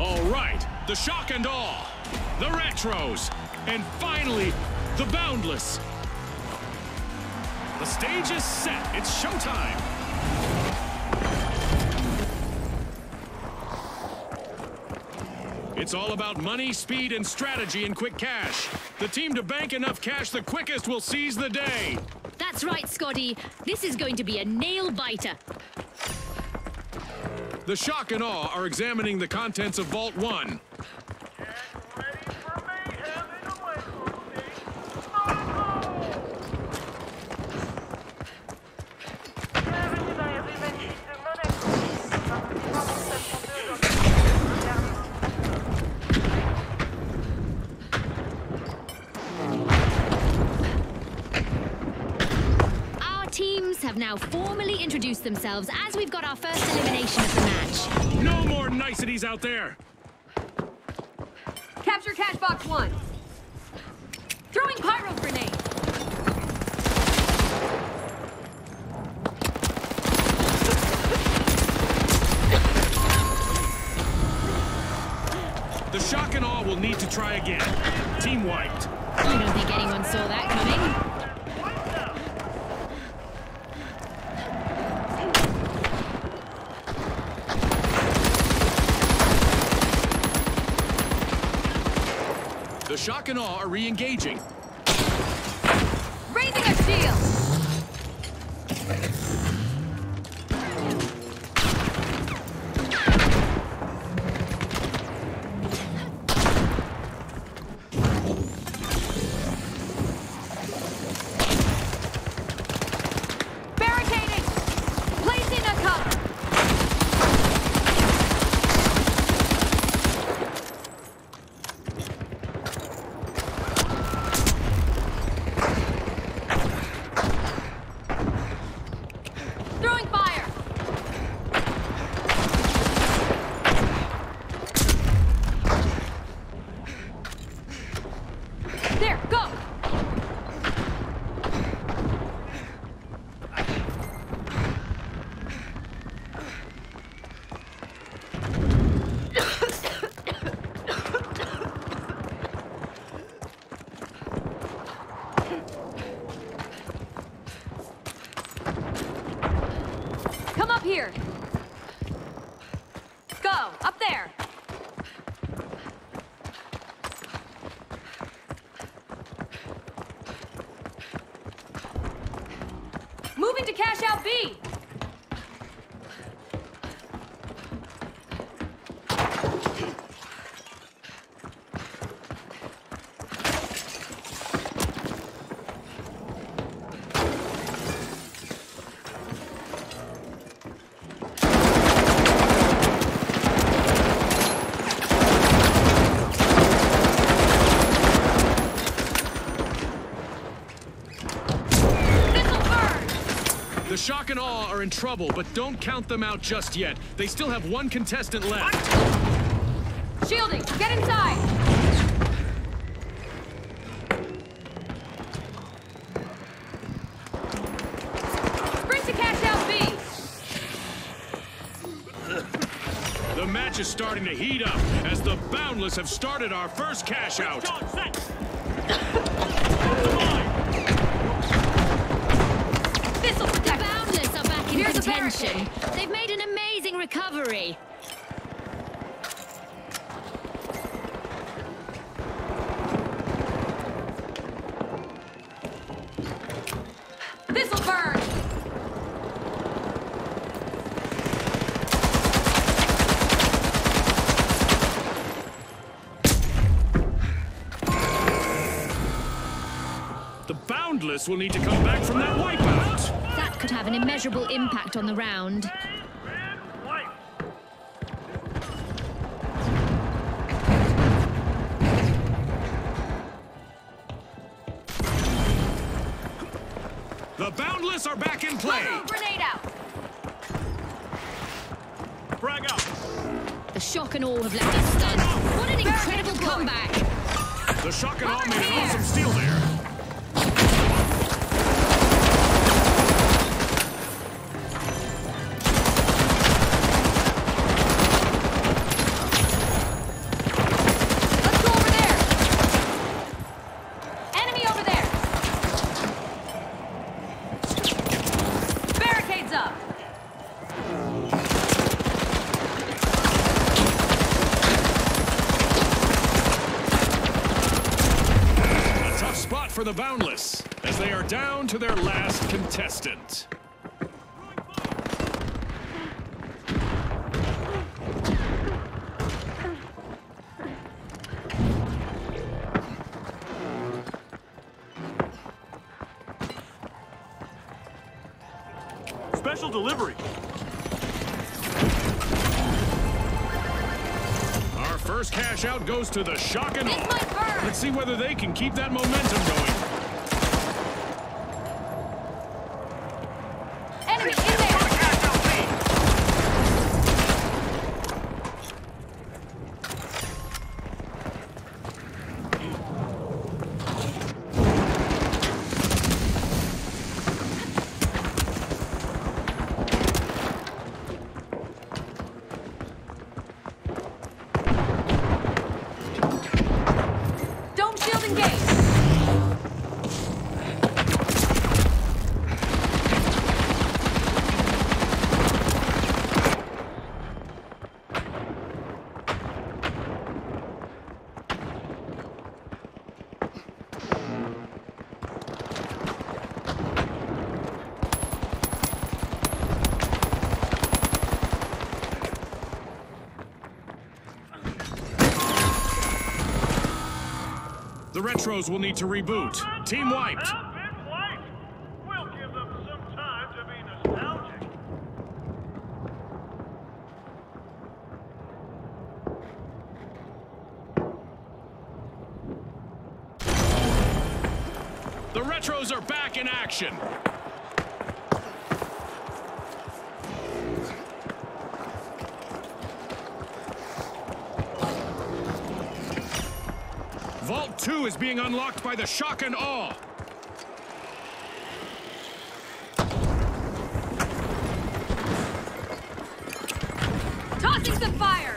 All right, the Shock and Awe, the Retros, and finally, the Boundless. The stage is set. It's showtime. It's all about money, speed, and strategy in Quick Cash. The team to bank enough cash the quickest will seize the day. That's right, Scotty. This is going to be a nail-biter. The Shock and Awe are examining the contents of Vault One. Get ready for mayhem in a way, have now formally introduced themselves as we've got our first elimination of the match. No more niceties out there! Capture cash box one. Throwing pyro grenade. The Shock and Awe will need to try again. Team wiped. I don't think anyone saw that coming. The Shock and Awe are re-engaging. Raising a shield! Here. Go, up there. Moving to cash out B. The Shock and Awe are in trouble, but don't count them out just yet. They still have one contestant left. Shielding, get inside! Sprint to cash out B! The match is starting to heat up as the Boundless have started our first cash out. Attention. They've made an amazing recovery. This'll burn. The Boundless will need to come back from that wipeout. Could have an immeasurable impact on the round. The Boundless are back in play. Grenade out. Frag up. The Shock and Awe have left us stunned. What an incredible comeback! The Shock and Awe made an awesome steal there. for the Boundless as they are down to their last contestant. Special delivery. Our first cash out goes to the Shock and Awe. Let's see whether they can keep that momentum going. Enemy in the Retros will need to reboot. Team wiped. We'll give them some time to be nostalgic. The Retros are back in action. Vault 2 is being unlocked by the Shock and Awe. Tossing some fire!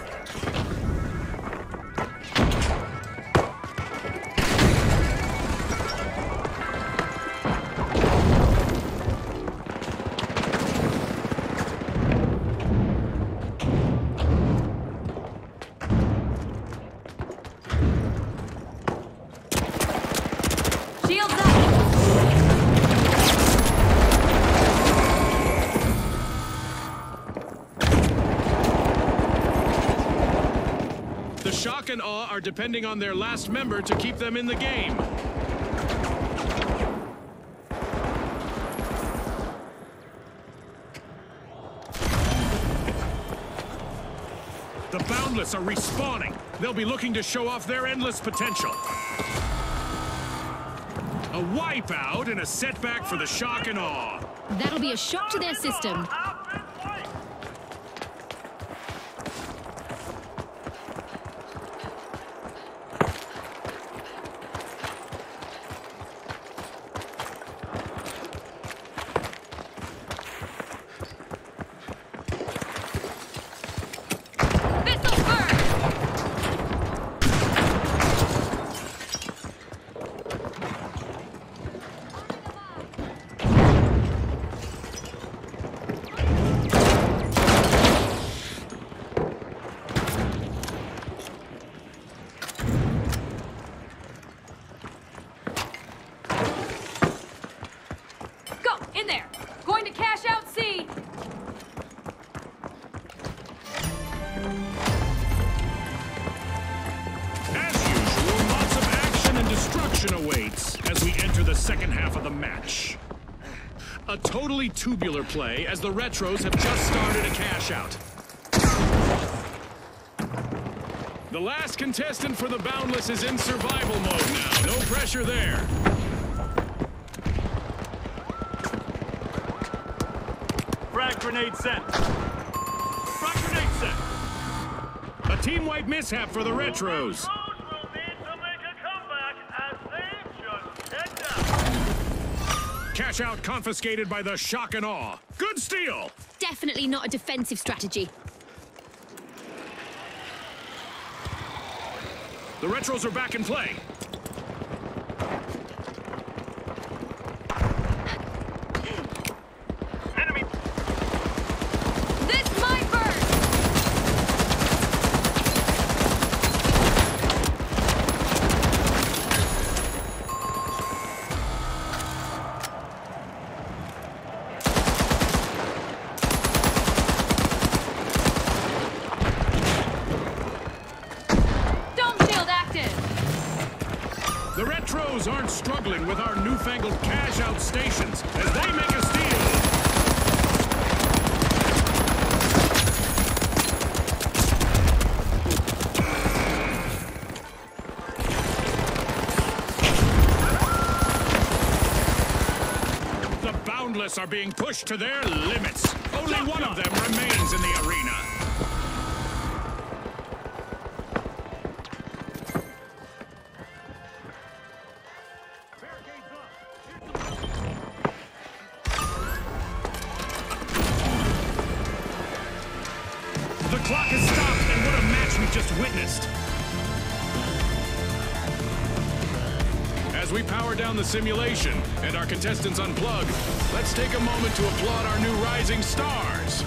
Shock and Awe are depending on their last member to keep them in the game. The Boundless are respawning. They'll be looking to show off their endless potential. A wipeout and a setback for the Shock and Awe. That'll be a shock to their system. Awaits as we enter the second half of the match. A totally tubular play as the Retros have just started a cash out. The last contestant for the Boundless is in survival mode now. No pressure there. Frag grenade sent. Frag grenade sent. A team-wide mishap for the Retros. Cash out confiscated by the Shock and Awe. Good steal! Definitely not a defensive strategy. The Retros are back in play. pros aren't struggling with our newfangled cash-out stations as they make a steal. The Boundless are being pushed to their limits. Only one of them remains in the arena. As we power down the simulation and our contestants unplug, let's take a moment to applaud our new rising stars.